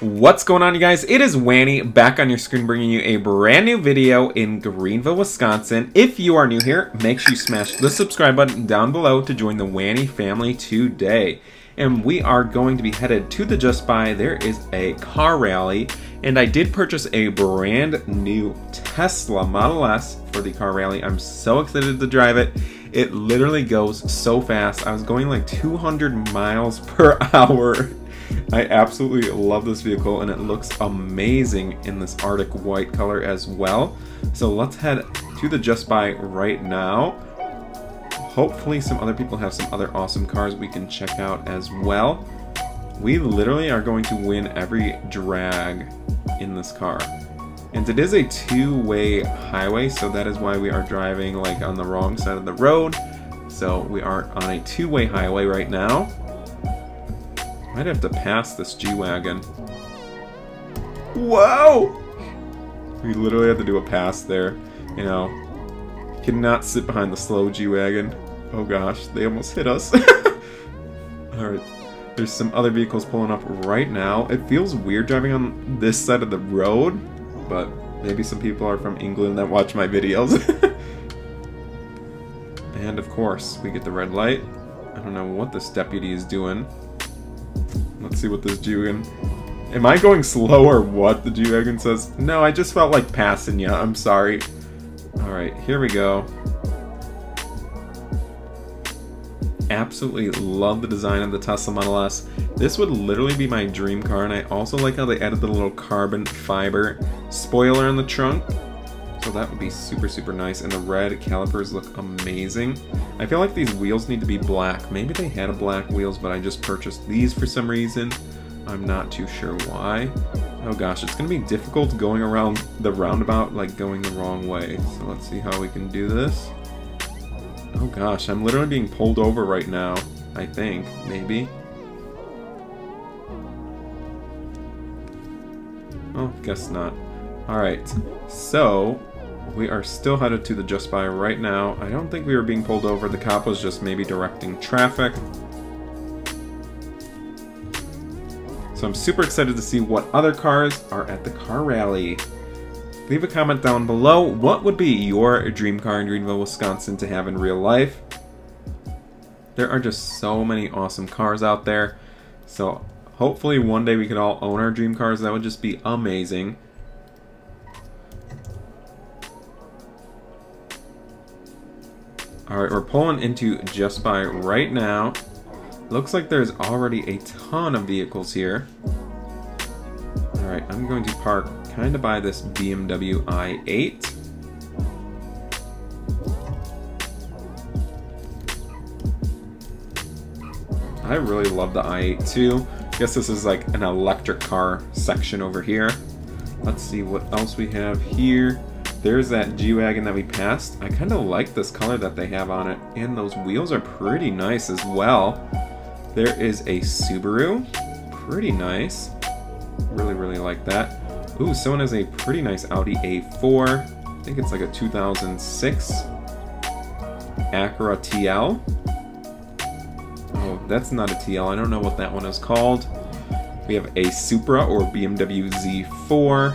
What's going on, you guys? It is Wanny back on your screen bringing you a brand new video in Greenville, Wisconsin. If you are new here, make sure you smash the subscribe button down below to join the Wanny family today. And we are going to be headed to the JustBuy. There is a car rally, and I did purchase a brand new Tesla Model S for the car rally. I'm so excited to drive it. It literally goes so fast. I was going like 200 miles per hour. I absolutely love this vehicle, and it looks amazing in this Arctic white color as well. So let's head to the JustBuy right now. Hopefully some other people have some other awesome cars we can check out as well. We literally are going to win every drag in this car. And it is a two-way highway, so that is why we are driving like on the wrong side of the road. So we are on a two-way highway right now. Might have to pass this G-Wagon. Whoa! We literally had to do a pass there. You know, cannot sit behind the slow G-Wagon. Oh gosh, they almost hit us. Alright, there's some other vehicles pulling up right now. It feels weird driving on this side of the road, but maybe some people are from England that watch my videos. And of course, we get the red light. I don't know what this deputy is doing. Let's see what this G-Wagon... Am I going slow or what? The G-Wagon says, no, I just felt like passing ya, I'm sorry. Alright, here we go. Absolutely love the design of the Tesla Model S. This would literally be my dream car, and I also like how they added the little carbon fiber spoiler in the trunk. So that would be super, super nice, and the red calipers look amazing. I feel like these wheels need to be black. Maybe they had black wheels, but I just purchased these for some reason. I'm not too sure why. Oh gosh, it's gonna be difficult going around the roundabout, like going the wrong way. So let's see how we can do this. Oh gosh, I'm literally being pulled over right now, I think, maybe. Oh, guess not. Alright, so we are still headed to the JustBuy right now. I don't think we were being pulled over. The cop was just maybe directing traffic. So I'm super excited to see what other cars are at the car rally. Leave a comment down below. What would be your dream car in Greenville, Wisconsin to have in real life? There are just so many awesome cars out there. So hopefully one day we could all own our dream cars. That would just be amazing. Alright, we're pulling into JustBuy right now. Looks like there's already a ton of vehicles here. Alright, I'm going to park kind of by this BMW i8. I really love the i8 too. I guess this is like an electric car section over here. Let's see what else we have here. There's that G-Wagon that we passed. I kind of like this color that they have on it, and those wheels are pretty nice as well. There is a Subaru, pretty nice. Really, really like that. Ooh, someone has a pretty nice Audi A4. I think it's like a 2006 Acura TL. Oh, that's not a TL. I don't know what that one is called. We have a Supra or BMW Z4.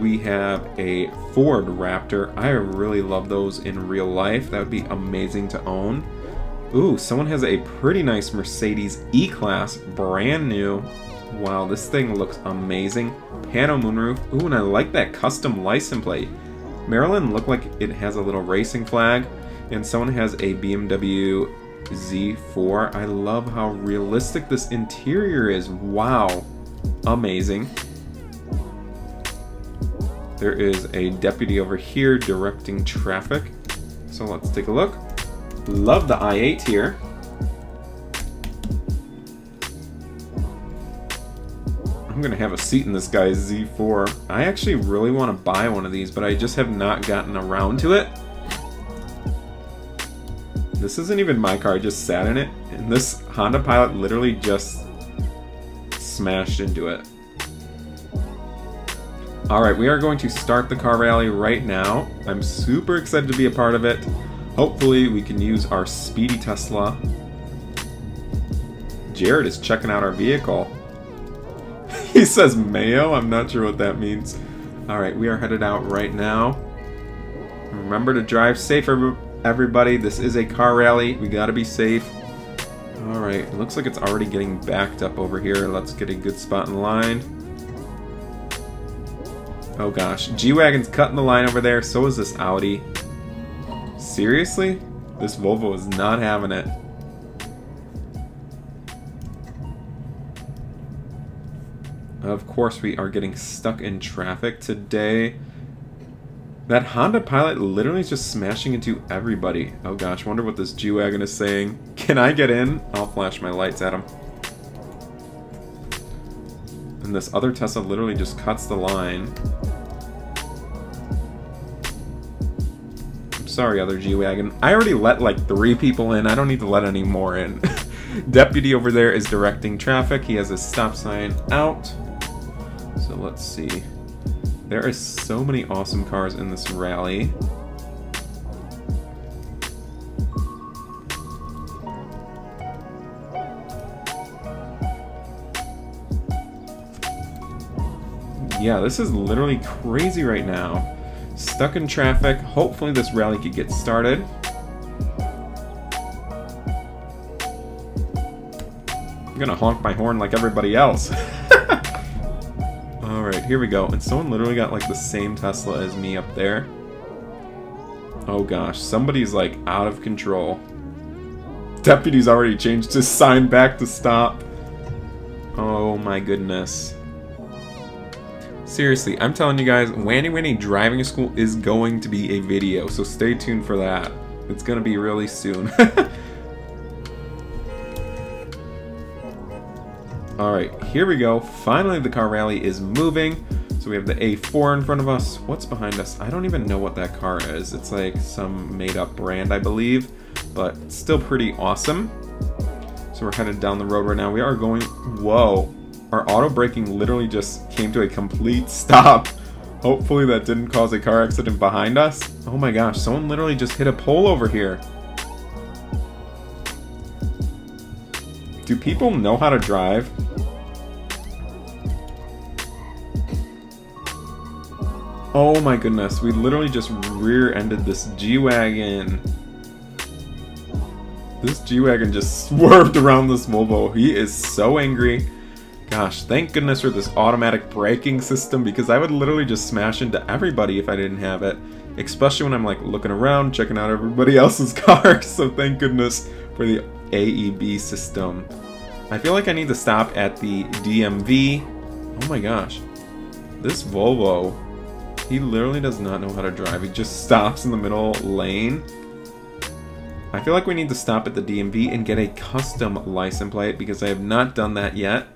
We have a Ford Raptor. I really love those in real life. That would be amazing to own. Ooh, someone has a pretty nice Mercedes E-Class, brand new. Wow, this thing looks amazing. Pano moonroof. Ooh, and I like that custom license plate. Maryland looked like it has a little racing flag. And someone has a BMW Z4. I love how realistic this interior is. Wow, amazing. There is a deputy over here directing traffic. So let's take a look. Love the i8 here. I'm gonna have a seat in this guy's Z4. I actually really wanna buy one of these, but I just have not gotten around to it. This isn't even my car, I just sat in it. And this Honda Pilot literally just smashed into it. Alright, we are going to start the car rally right now. I'm super excited to be a part of it. Hopefully we can use our speedy Tesla. Jared is checking out our vehicle. He says mayo? I'm not sure what that means. Alright, we are headed out right now. Remember to drive safe, everybody. This is a car rally. We gotta be safe. Alright, it looks like it's already getting backed up over here. Let's get a good spot in line. Oh gosh, G-Wagon's cutting the line over there. So is this Audi. Seriously? This Volvo is not having it. Of course we are getting stuck in traffic today. That Honda Pilot literally is just smashing into everybody. Oh gosh, wonder what this G-Wagon is saying. Can I get in? I'll flash my lights at him. And this other Tesla literally just cuts the line. I'm sorry, other G-Wagon. I already let like 3 people in. I don't need to let any more in. Deputy over there is directing traffic. He has his stop sign out. So let's see. There are so many awesome cars in this rally. Yeah, this is literally crazy right now. Stuck in traffic. Hopefully this rally could get started. I'm gonna honk my horn like everybody else. Alright, here we go. And someone literally got like the same Tesla as me up there. Oh gosh, somebody's like out of control. Deputy's already changed his sign back to stop. Oh my goodness. Seriously, I'm telling you guys, Wanny Driving School is going to be a video, so stay tuned for that. It's gonna be really soon. Alright, here we go. Finally the car rally is moving. So we have the A4 in front of us. What's behind us? I don't even know what that car is. It's like some made up brand, I believe, but it's still pretty awesome. So we're headed down the road right now. We are going, whoa, our auto braking literally just came to a complete stop. Hopefully that didn't cause a car accident behind us. Oh my gosh, someone literally just hit a pole over here. Do people know how to drive? Oh my goodness, we literally just rear-ended this G-Wagon. This G-Wagon just swerved around this Volvo. He is so angry. Gosh, thank goodness for this automatic braking system, because I would literally just smash into everybody if I didn't have it. Especially when I'm like looking around, checking out everybody else's cars. So thank goodness for the AEB system. I feel like I need to stop at the DMV. Oh my gosh. This Volvo... he literally does not know how to drive. He just stops in the middle lane. I feel like we need to stop at the DMV and get a custom license plate, because I have not done that yet.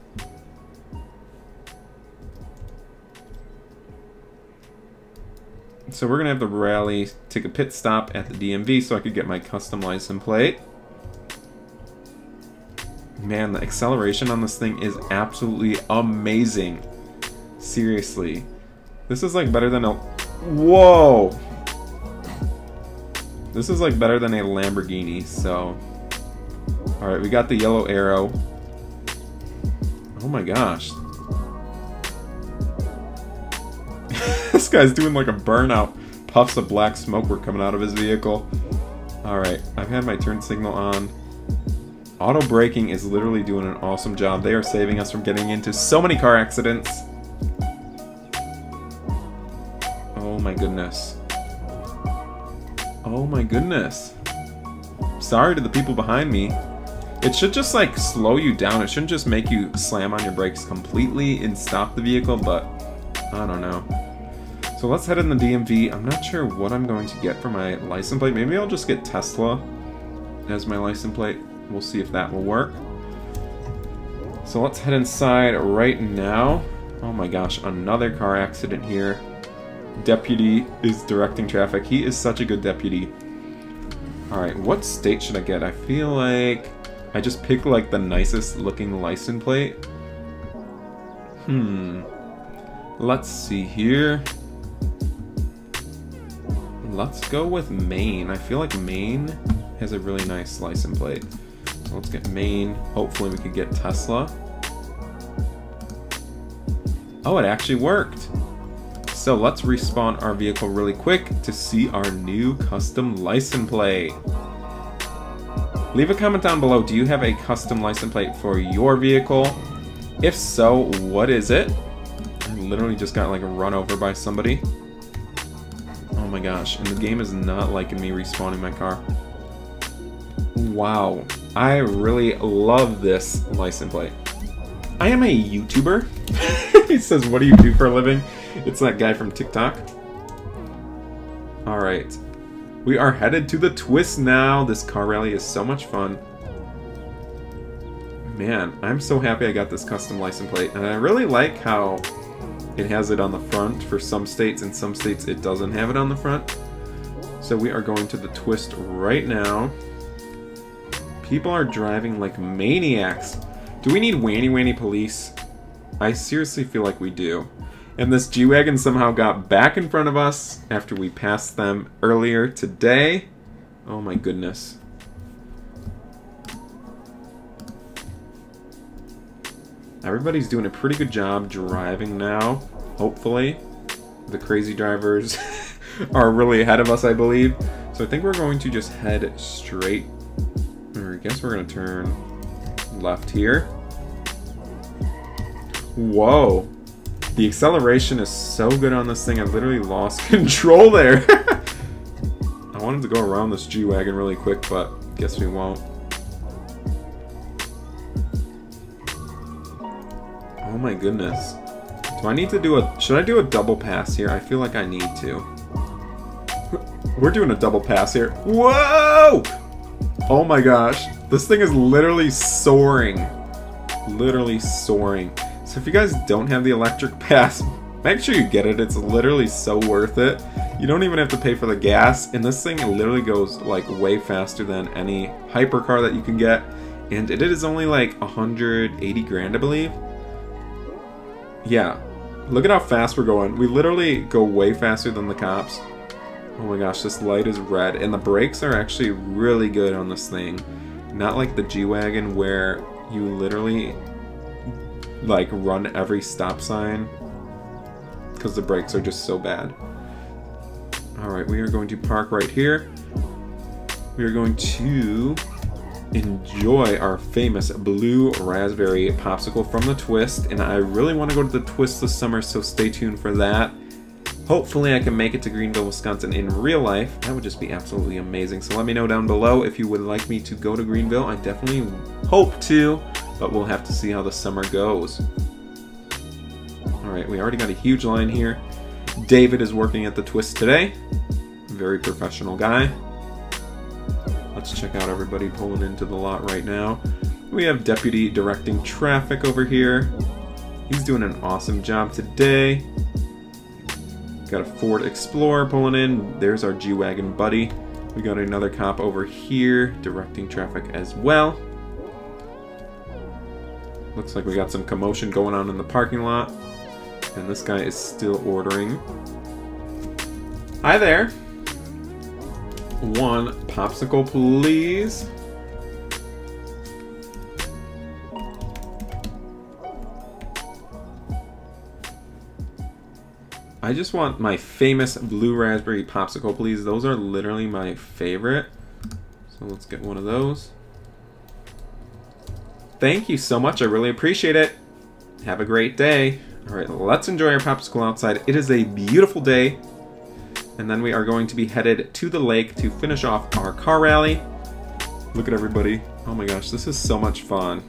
So we're gonna have the rally take a pit stop at the DMV so I could get my custom license plate. Man, the acceleration on this thing is absolutely amazing. Seriously. This is like better than a... whoa! This is like better than a Lamborghini, so... alright, we got the yellow arrow. Oh my gosh. This guy's doing like a burnout. Puffs of black smoke were coming out of his vehicle. Alright, I've had my turn signal on. Auto braking is literally doing an awesome job. They are saving us from getting into so many car accidents. Oh my goodness. Oh my goodness. Sorry to the people behind me. It should just like slow you down. It shouldn't just make you slam on your brakes completely and stop the vehicle, but I don't know. So let's head in the DMV. I'm not sure what I'm going to get for my license plate. Maybe I'll just get Tesla as my license plate. We'll see if that will work. So let's head inside right now. Oh my gosh, another car accident here. Deputy is directing traffic. He is such a good deputy. Alright, what state should I get? I feel like I just pick like the nicest looking license plate. Let's see here. Let's go with Maine. I feel like Maine has a really nice license plate. So let's get Maine. Hopefully we could get Tesla. Oh, it actually worked. So let's respawn our vehicle really quick to see our new custom license plate. Leave a comment down below, do you have a custom license plate for your vehicle? If so, what is it? I literally just got like run over by somebody. Oh my gosh, and the game is not liking me respawning my car. Wow, I really love this license plate. I am a YouTuber. He says, what do you do for a living? It's that guy from TikTok. All right. We are headed to the Twist now. This car rally is so much fun. Man, I'm so happy I got this custom license plate. And I really like how it has it on the front for some states, and some states it doesn't have it on the front. So we are going to the Twist right now. People are driving like maniacs. Do we need Wanny police? I seriously feel like we do. And this G-Wagon somehow got back in front of us after we passed them earlier today. Oh my goodness. Everybody's doing a pretty good job driving now, hopefully. The crazy drivers are really ahead of us, I believe. So I think we're going to just head straight, or I guess we're gonna turn left here. Whoa. The acceleration is so good on this thing, I literally lost control there. I wanted to go around this G-Wagon really quick, but I guess we won't. Oh my goodness. Do I need to do a... should I do a double pass here? I feel like I need to. We're doing a double pass here. Whoa! Oh my gosh. This thing is literally soaring. Literally soaring. So if you guys don't have the electric pass, make sure you get it. It's literally so worth it. You don't even have to pay for the gas, and this thing literally goes like way faster than any hypercar that you can get. And it is only like 180 grand, I believe. Yeah, look at how fast we're going. We literally go way faster than the cops. Oh my gosh, this light is red, and the brakes are actually really good on this thing. Not like the G-Wagon where you literally like run every stop sign because the brakes are just so bad. All right, we are going to park right here. We are going to enjoy our famous blue raspberry popsicle from the Twist, and I really want to go to the Twist this summer, so stay tuned for that. Hopefully I can make it to Greenville, Wisconsin in real life. That would just be absolutely amazing. So let me know down below if you would like me to go to Greenville. I definitely hope to, but we'll have to see how the summer goes. All right, we already got a huge line here. David is working at the Twist today. Very professional guy. Let's check out everybody pulling into the lot right now. We have Deputy directing traffic over here. He's doing an awesome job today. Got a Ford Explorer pulling in. There's our G-Wagon buddy. We got another cop over here directing traffic as well. Looks like we got some commotion going on in the parking lot. And this guy is still ordering. Hi there. One popsicle, please. I just want my famous blue raspberry popsicle, please. Those are literally my favorite. So let's get one of those. Thank you so much. I really appreciate it. Have a great day. All right, let's enjoy our popsicle outside. It is a beautiful day. And then we are going to be headed to the lake to finish off our car rally. Look at everybody. Oh my gosh, this is so much fun.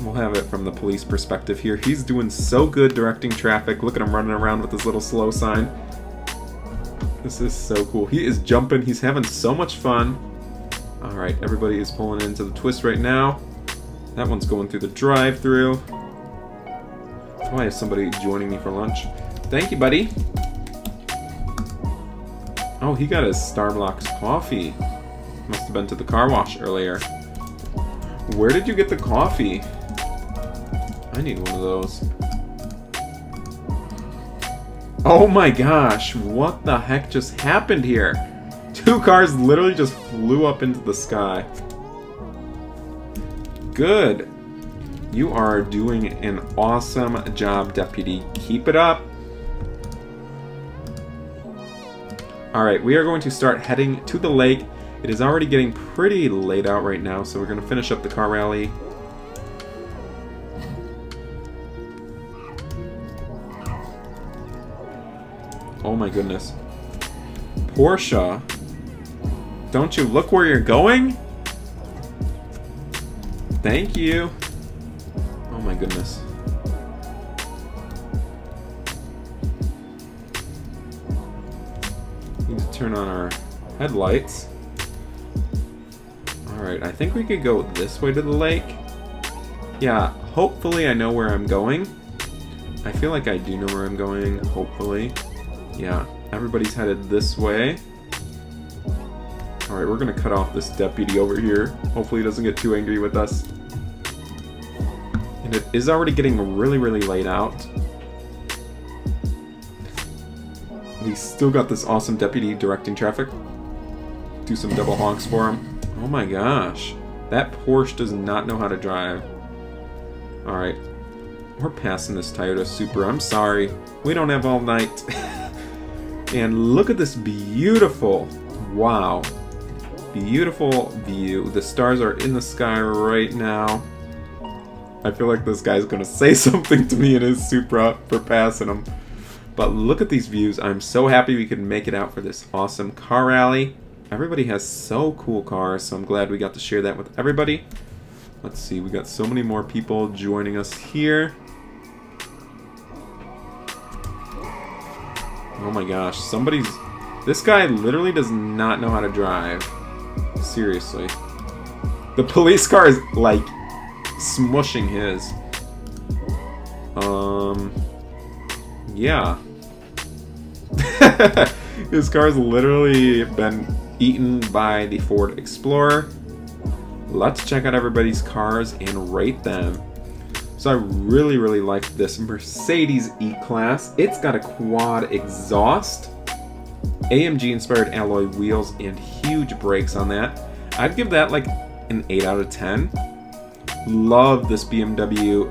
We'll have it from the police perspective here. He's doing so good directing traffic. Look at him running around with his little slow sign. This is so cool. He is jumping. He's having so much fun. All right, everybody is pulling into the Twist right now. That one's going through the drive-thru. Oh, I have somebody joining me for lunch. Thank you, buddy. Oh, he got his Starbucks coffee. Must have been to the car wash earlier. Where did you get the coffee? I need one of those. Oh my gosh, what the heck just happened here? Two cars literally just flew up into the sky. Good. You are doing an awesome job, Deputy. Keep it up. All right, we are going to start heading to the lake. It is already getting pretty laid out right now, so we're going to finish up the car rally. Oh my goodness. Porsche, don't you look where you're going? Thank you. Oh my goodness. Need to turn on our headlights. Alright, I think we could go this way to the lake. Yeah, hopefully I know where I'm going. I feel like I do know where I'm going, hopefully. Yeah, everybody's headed this way. Alright, we're gonna cut off this deputy over here. Hopefully he doesn't get too angry with us. And it is already getting really, really late out. We still got this awesome deputy directing traffic. Do some double honks for him. Oh my gosh. That Porsche does not know how to drive. Alright. We're passing this Toyota Supra. I'm sorry. We don't have all night. And look at this beautiful, wow, beautiful view. The stars are in the sky right now. I feel like this guy's gonna say something to me in his Supra for passing him. But look at these views. I'm so happy we could make it out for this awesome car rally. Everybody has so cool cars, so I'm glad we got to share that with everybody. Let's see, we got so many more people joining us here. Oh my gosh, somebody's... This guy literally does not know how to drive. Seriously. The police car is, like, smushing his. Yeah. His car's literally been eaten by the Ford Explorer. Let's check out everybody's cars and rate them. So I really, really like this Mercedes E-Class. It's got a quad exhaust, AMG-inspired alloy wheels, and huge brakes on that. I'd give that like an 8 out of 10. Love this BMW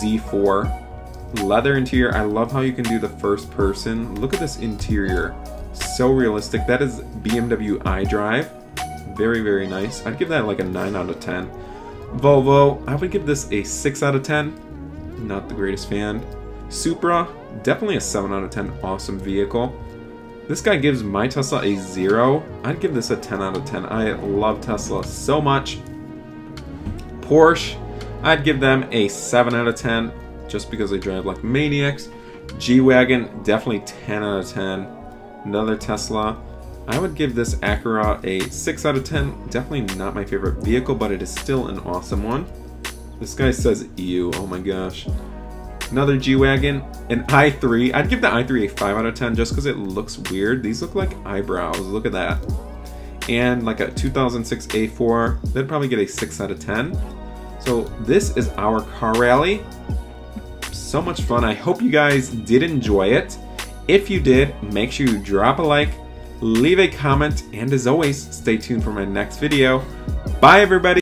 Z4. Leather interior. I love how you can do the first person. Look at this interior. So realistic. That is BMW iDrive. Very, very nice. I'd give that like a 9 out of 10. Volvo, I would give this a 6 out of 10. Not the greatest fan. Supra, definitely a 7 out of 10. Awesome vehicle. This guy gives my Tesla a 0. I'd give this a 10 out of 10. I love Tesla so much. Porsche, I'd give them a 7 out of 10 just because they drive like maniacs. G-Wagon, definitely 10 out of 10. Another Tesla. I would give this Acura a 6 out of 10. Definitely not my favorite vehicle, but it is still an awesome one. This guy says ew, oh my gosh. Another G-Wagon, an i3. I'd give the i3 a 5 out of 10 just because it looks weird. These look like eyebrows, look at that. And like a 2006 A4, they'd probably get a 6 out of 10. So this is our car rally. So much fun. I hope you guys did enjoy it. If you did, make sure you drop a like, leave a comment, and as always, stay tuned for my next video. Bye, everybody.